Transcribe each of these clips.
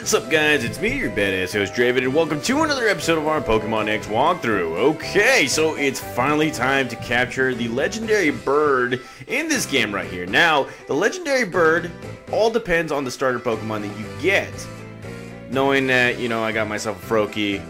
What's up, guys? It's me, your badass host, Draven, and welcome to another episode of our Pokemon X walkthrough. Okay, so it's finally time to capture the legendary bird in this game right here. Now, the legendary bird all depends on the starter Pokemon that you get. Knowing that, you know, I got myself a Froakie,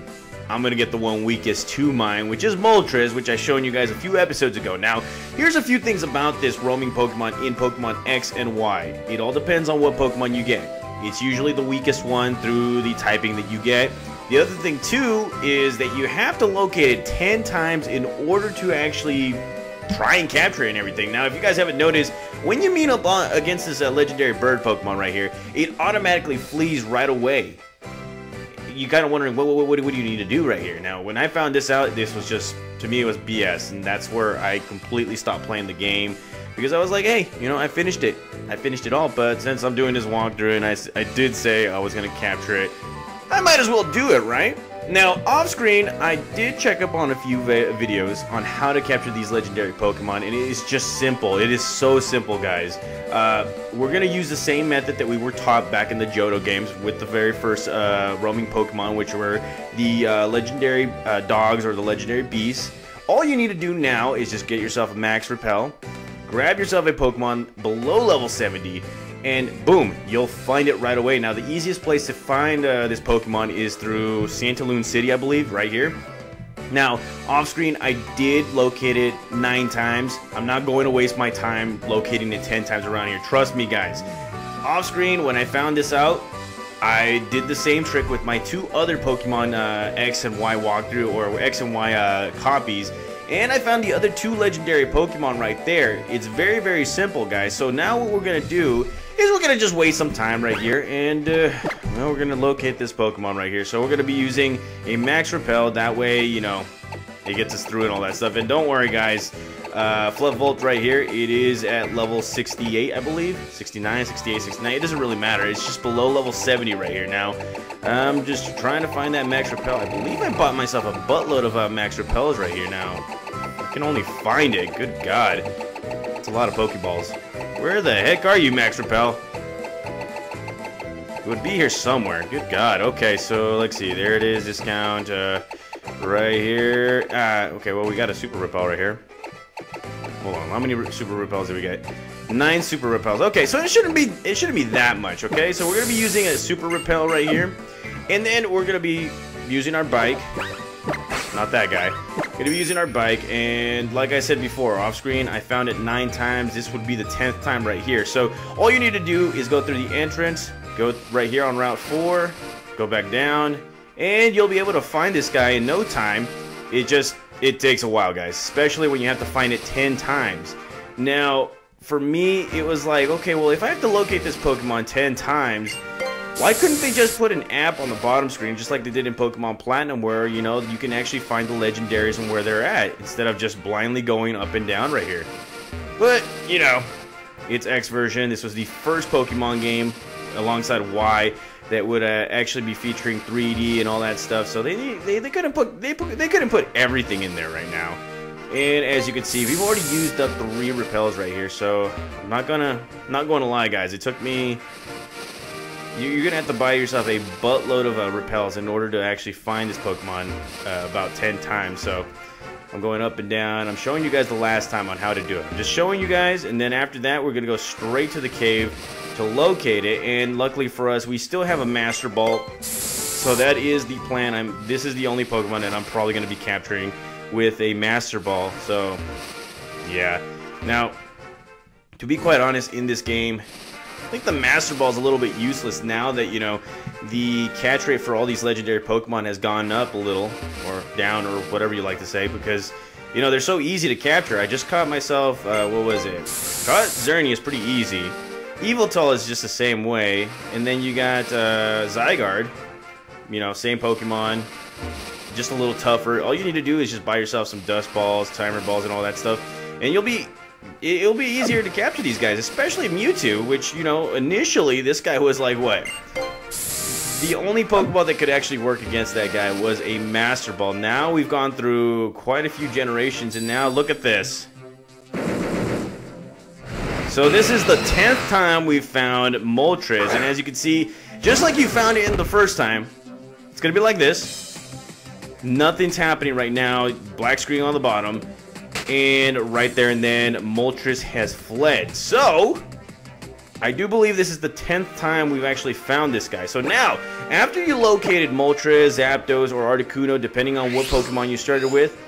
I'm going to get the one weakest to mine, which is Moltres, which I shown you guys a few episodes ago. Now, here's a few things about this roaming Pokemon in Pokemon X and Y. It all depends on what Pokemon you get. It's usually the weakest one through the typing that you get. The other thing, too, is that you have to locate it 10 times in order to actually try and capture it and everything. Now, if you guys haven't noticed, when you meet up against this legendary bird Pokemon right here, it automatically flees right away. You're kind of wondering, what do you need to do right here? Now, when I found this out, this was just, to me, it was BS. And that's where I completely stopped playing the game. Because I was like, hey, you know, I finished it. I finished it all, but since I'm doing this walkthrough and I did say I was going to capture it, I might as well do it, right? Now, off screen, I did check up on a few videos on how to capture these legendary Pokemon, and it is just simple. It is so simple, guys. We're going to use the same method that we were taught back in the Johto games with the very first roaming Pokemon, which were the legendary dogs or the legendary beasts. All you need to do now is just get yourself a max repel. Grab yourself a Pokemon below level 70, and boom, you'll find it right away. Now, the easiest place to find this Pokemon is through Santaloon City, I believe, right here. Now, off screen, I did locate it 9 times. I'm not going to waste my time locating it 10 times around here. Trust me, guys. Off screen, when I found this out, I did the same trick with my 2 other Pokemon X and Y walkthrough, or X and Y copies. And I found the other 2 legendary Pokemon right there. It's very, very simple, guys. So now what we're going to do is we're going to just waste some time right here. And well, we're going to locate this Pokemon right here. So we're going to be using a Max Repel. That way, you know, it gets us through and all that stuff. And don't worry, guys. Flutvolt right here. It is at level 68, I believe. 69, 68, 69. It doesn't really matter. It's just below level 70 right here. Now, I'm just trying to find that Max Repel. I believe I bought myself a buttload of Max Repels right here now. Can only find it. Good God. It's a lot of Pokeballs. Where the heck are you, Max Repel? It would be here somewhere. Good God. Okay, so let's see. There it is. Discount. Right here. Okay, well, we got a Super Repel right here. Hold on. How many Super Repels did we get? 9 Super Repels. Okay, so it shouldn't be that much, okay? So we're going to be using a Super Repel right here. And then we're going to be using our bike. Not that guy. Gonna be using our bike, and like I said before, off screen, I found it 9 times. This would be the 10th time right here. So all you need to do is go through the entrance, go right here on Route 4, go back down, and you'll be able to find this guy in no time. It takes a while, guys, especially when you have to find it 10 times. Now, for me, it was like, okay, well, if I have to locate this Pokemon 10 times, why couldn't they just put an app on the bottom screen, just like they did in Pokemon Platinum, where, you know, you can actually find the legendaries and where they're at, instead of just blindly going up and down right here? But, you know, it's X version. This was the first Pokemon game, alongside Y, that would actually be featuring 3D and all that stuff. So they couldn't put everything in there right now. And as you can see, we've already used up 3 repels right here. So I'm not going to lie, guys. It took me. You're going to have to buy yourself a buttload of repels in order to actually find this Pokemon about 10 times. So I'm going up and down. I'm showing you guys the last time on how to do it. I'm just showing you guys, and then after that, we're going to go straight to the cave to locate it. And luckily for us, we still have a Master Ball. So that is the plan. This is the only Pokemon that I'm probably going to be capturing with a Master Ball. So, yeah. Now, to be quite honest, in this game, I think the Master Ball is a little bit useless now that, you know, the catch rate for all these legendary Pokemon has gone up a little, or down, or whatever you like to say, because, you know, they're so easy to capture. I just caught myself, what was it? Caught Xerneas is pretty easy. Yveltal is just the same way. And then you got Zygarde, you know, same Pokemon, just a little tougher. All you need to do is just buy yourself some Dust Balls, Timer Balls, and all that stuff, and you'll be... It'll be easier to capture these guys, especially Mewtwo, which, you know, initially this guy was like, what? The only Pokeball that could actually work against that guy was a Master Ball. Now we've gone through quite a few generations, and now look at this. So this is the 10th time we've found Moltres, and as you can see, Just like you found it in the first time, it's gonna be like this. Nothing's happening right now. Black screen on the bottom. And right there and then, Moltres has fled. So, I do believe this is the 10th time we've actually found this guy. So now, after you located Moltres, Zapdos, or Articuno, depending on what Pokemon you started with,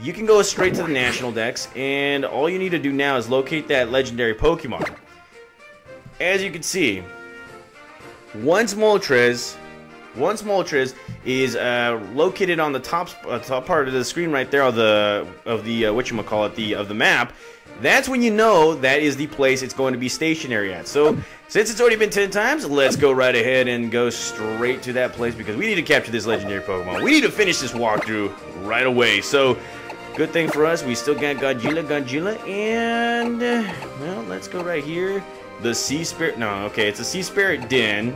you can go straight to the National Dex, and all you need to do now is locate that legendary Pokemon. As you can see, once Moltres is located on the top part of the screen right there, of the map, that's when you know that is the place it's going to be stationary at. So since it's already been 10 times, let's go right ahead and go straight to that place because we need to capture this legendary Pokemon. We need to finish this walkthrough right away. So good thing for us, we still got Gonjila, and well, let's go right here. The Sea Spirit, no, okay, it's a Sea Spirit Den.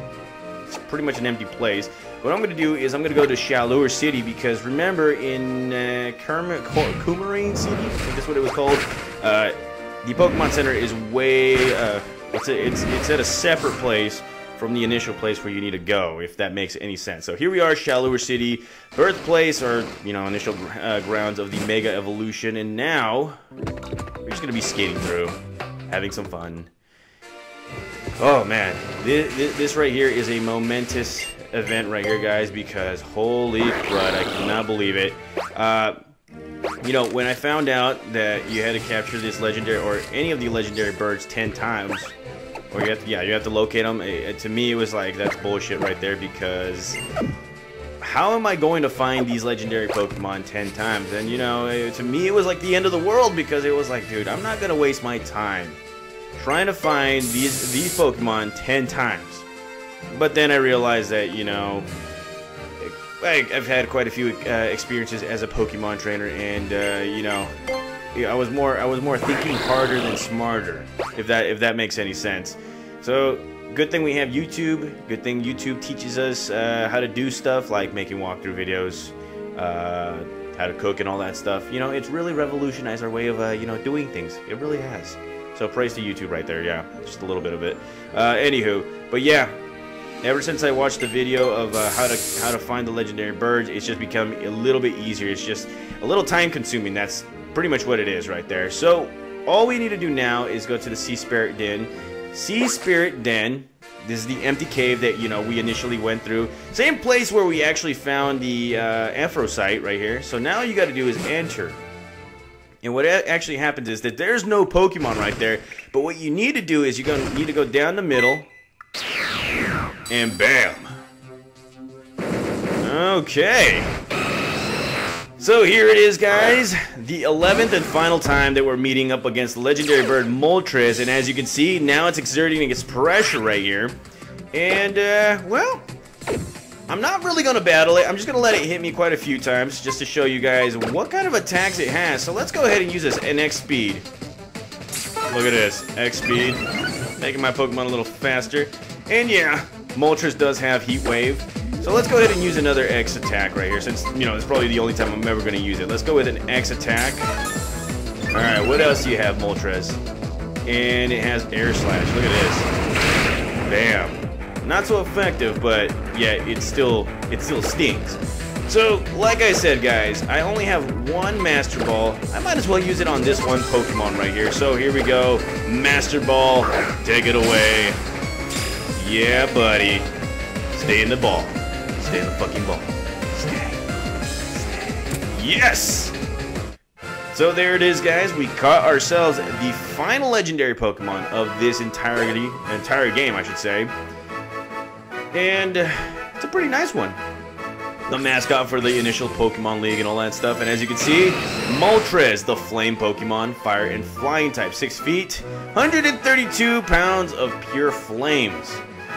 It's pretty much an empty place. What I'm going to do is I'm going to go to Shallower City because remember in Coumarine City, I think that's what it was called, the Pokemon Center is way, it's at a separate place from the initial place where you need to go, if that makes any sense. So here we are, Shallower City, birthplace or, you know, initial grounds of the Mega Evolution, and now we're just going to be skating through, having some fun. Oh man, this right here is a momentous event right here, guys, because holy crud, I cannot believe it. You know, when I found out that you had to capture this legendary or any of the legendary birds 10 times, or you have to, yeah, you have to locate them, to me it was like, that's bullshit right there, because how am I going to find these legendary Pokemon 10 times? And you know, to me it was like the end of the world, because it was like, dude, I'm not going to waste my time trying to find these Pokemon 10 times. But then I realized that, you know, I've had quite a few experiences as a Pokemon trainer, and you know, I was more thinking harder than smarter, if that makes any sense. So good thing we have YouTube. Good thing YouTube teaches us how to do stuff like making walkthrough videos, how to cook and all that stuff. You know, it's really revolutionized our way of you know, doing things. It really has. So praise to YouTube right there, yeah, just a little bit of it. Anywho, but yeah, ever since I watched the video of how to find the legendary birds, it's just become a little bit easier. It's just a little time consuming. That's pretty much what it is right there. So all we need to do now is go to the Sea Spirit Den. Sea Spirit Den. This is the empty cave that, you know, we initially went through. Same place where we actually found the Amphrosite right here. So now all you got to do is enter. And what actually happens is that there's no Pokemon right there, but what you need to do is you're going to need to go down the middle, and bam! Okay! So here it is, guys, the 11th and final time that we're meeting up against the legendary bird Moltres, and as you can see, now it's exerting its pressure right here, and, well, I'm not really going to battle it. I'm just going to let it hit me quite a few times just to show you guys what kind of attacks it has. So let's go ahead and use this NX Speed. Look at this. X Speed. Making my Pokemon a little faster. And yeah, Moltres does have Heat Wave. So let's go ahead and use another X attack right here since, you know, it's probably the only time I'm ever going to use it. Let's go with an X attack. Alright, what else do you have, Moltres? And it has Air Slash. Look at this. Bam. Not so effective, but yeah, it still stings. So, like I said, guys, I only have one Master Ball. I might as well use it on this one Pokemon right here. So here we go, Master Ball, take it away. Yeah, buddy, stay in the ball, stay in the fucking ball, stay. Yes. So there it is, guys. We caught ourselves the final legendary Pokemon of this entire game, I should say. And it's a pretty nice one. The mascot for the initial Pokemon League and all that stuff. And as you can see, Moltres, the flame Pokemon, fire and flying type, 6 feet, 132 pounds of pure flames.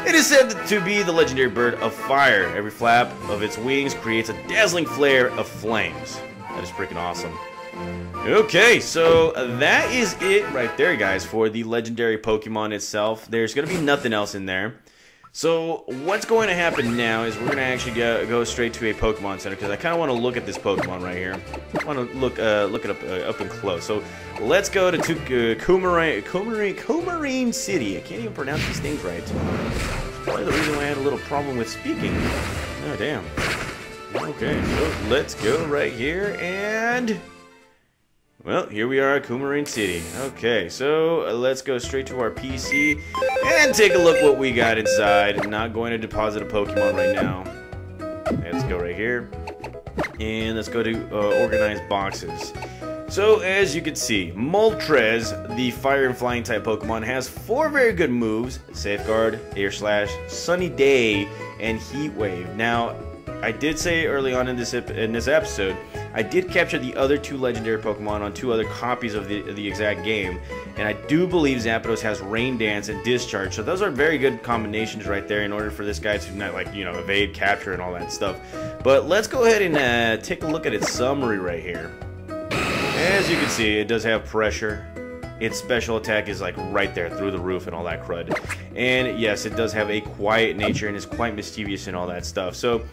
It is said to be the legendary bird of fire. Every flap of its wings creates a dazzling flare of flames. That is freaking awesome. Okay, so that is it right there, guys, for the legendary Pokemon itself. There's going to be nothing else in there. So what's going to happen now is we're going to actually go straight to a Pokemon Center because I kind of want to look at this Pokemon right here. I want to look it up and close. So let's go to Coumarine City. I can't even pronounce these things right. Probably the reason why I had a little problem with speaking. Oh, damn. Okay, so let's go right here and... well, here we are at Coumarine City. Okay, so let's go straight to our PC and take a look what we got inside. I'm not going to deposit a Pokemon right now. Let's go right here. And let's go to organize boxes. So, as you can see, Moltres, the fire and flying type Pokemon, has four very good moves. Safeguard, Air Slash, Sunny Day, and Heat Wave. Now, I did say early on in this episode, I did capture the other two legendary Pokemon on two other copies of the exact game, and I do believe Zapdos has Rain Dance and Discharge, so those are very good combinations right there in order for this guy to not, like, you know, evade, capture, and all that stuff. But let's go ahead and take a look at its summary right here. As you can see, it does have pressure. Its special attack is like right there through the roof and all that crud. And yes, it does have a quiet nature and is quite mischievous and all that stuff. So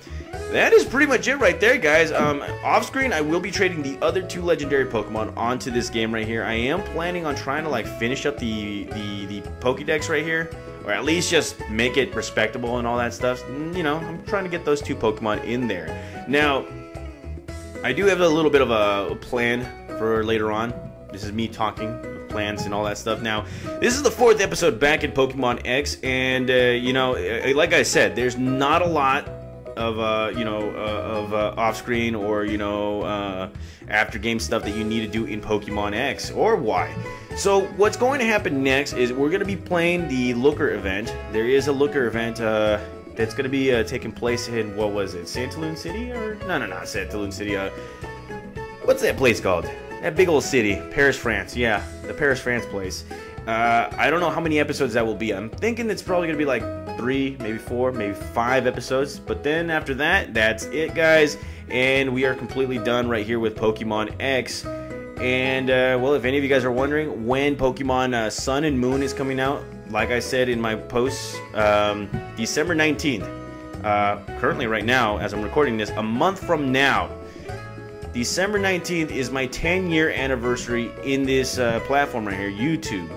that is pretty much it right there, guys. Off screen, I will be trading the other two legendary Pokemon onto this game right here. I am planning on trying to like finish up the Pokedex right here, or at least just make it respectable and all that stuff. You know, I'm trying to get those two Pokemon in there. Now, I do have a little bit of a plan for later on. This is me talking. Plans and all that stuff. Now, this is the fourth episode back in Pokemon X, and you know, like I said, there's not a lot of off-screen or after-game stuff that you need to do in Pokemon X or Y. So what's going to happen next is we're going to be playing the Looker event. There is a Looker event that's going to be taking place in, what was it, Santaloon City? Or no, not Santaloon City. What's that place called? That big old city, Paris, France. Yeah, the Paris, France place. I don't know how many episodes that will be. I'm thinking it's probably going to be like 3, maybe 4, maybe 5 episodes. But then after that, that's it, guys. And we are completely done right here with Pokemon X. And, well, if any of you guys are wondering when Pokemon Sun and Moon is coming out, like I said in my posts, December 19th. Currently, right now, as I'm recording this, a month from now, December 19th is my 10-year anniversary in this platform right here, YouTube.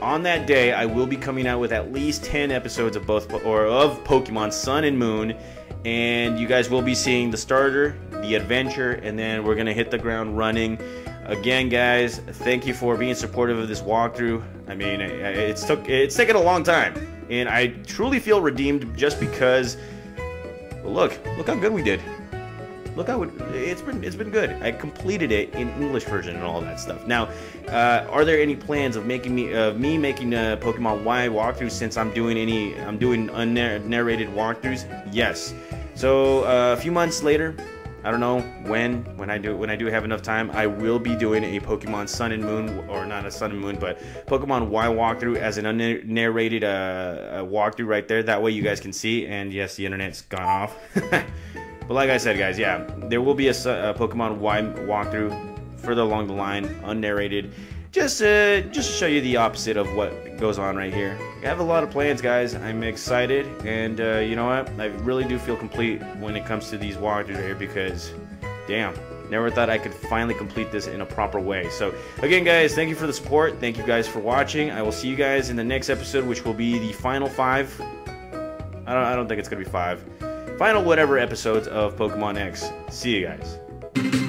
On that day, I will be coming out with at least 10 episodes of Pokemon Sun and Moon, and you guys will be seeing the starter, the adventure, and then we're gonna hit the ground running. Again, guys, thank you for being supportive of this walkthrough. I mean, it's taken a long time, and I truly feel redeemed just because. Well, look how good we did. Look, it's been good. I completed it in English version and all that stuff. Now, are there any plans of making a Pokemon Y walkthrough, since I'm doing unnarrated walkthroughs? Yes. So a few months later, I don't know when I do have enough time, I will be doing a Pokemon Sun and Moon, or not a Sun and Moon, but Pokemon Y walkthrough as an unnarrated walkthrough right there. That way you guys can see. And yes, the internet's gone off. But like I said, guys, yeah, there will be a Pokemon Y walkthrough further along the line, unnarrated, just to show you the opposite of what goes on right here. I have a lot of plans, guys. I'm excited, and you know what? I really do feel complete when it comes to these walkthroughs right here, because, damn, never thought I could finally complete this in a proper way. So, again, guys, thank you for the support. Thank you guys for watching. I will see you guys in the next episode, which will be the final 5. I don't think it's going to be 5. Final whatever episodes of Pokemon X. See you guys.